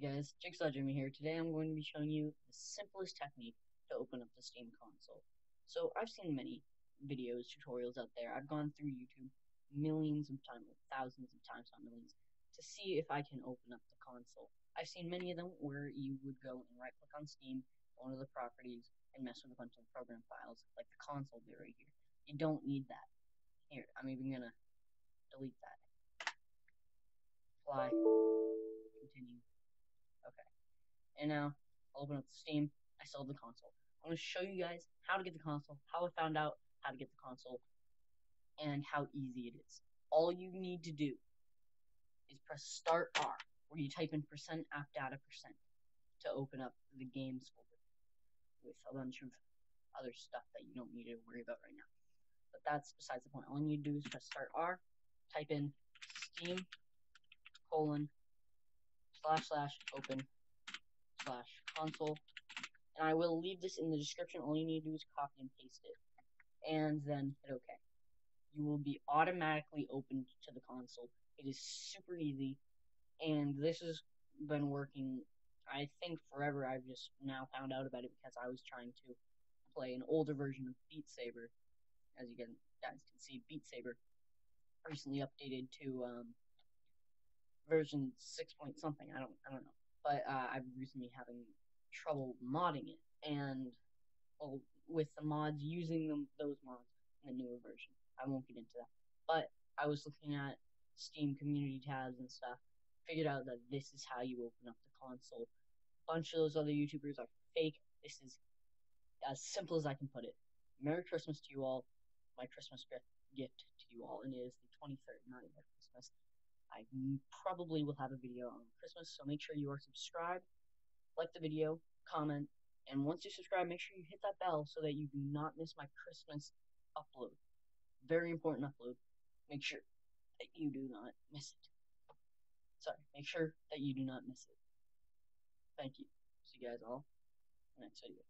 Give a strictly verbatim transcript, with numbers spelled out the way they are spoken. Hey guys, Jigsaw Jimmy here. Today I'm going to be showing you the simplest technique to open up the Steam console. So I've seen many videos, tutorials out there. I've gone through YouTube millions of times, thousands of times, not millions, to see if I can open up the console. I've seen many of them where you would go and right click on Steam, go into the properties, and mess with a bunch of program files, like the console bit right here. You don't need that. Here, I'm even gonna delete that. Apply. Continue. Okay, and now I'll open up the Steam. I sold the console. I'm going to show you guys how to get the console, how I found out how to get the console, and how easy it is. All you need to do is press Start R, where you type in percent app data percent to open up the games folder with a bunch of other stuff that you don't need to worry about right now. But that's besides the point. All you need to do is press Start R, type in Steam colon slash slash open slash console, and I will leave this in the description. All you need to do is copy and paste it, and then hit OK. You will be automatically opened to the console. It is super easy, and this has been working, I think, forever. I've just now found out about it because I was trying to play an older version of Beat Saber. As you guys can see, Beat Saber recently updated to um, version six point something, I don't I don't know. But uh, I've recently having trouble modding it, and well, with the mods, using them those mods in the newer version. I won't get into that. But I was looking at Steam community tabs and stuff, figured out that this is how you open up the console. A bunch of those other YouTubers are fake. This is as simple as I can put it. Merry Christmas to you all. My Christmas gift to you all, and it is the twenty-third night of Christmas. I probably will have a video on Christmas, so make sure you are subscribed, like the video, comment, and once you subscribe, make sure you hit that bell so that you do not miss my Christmas upload. Very important upload. Make sure that you do not miss it. Sorry, make sure that you do not miss it. Thank you. See you guys all in the next video.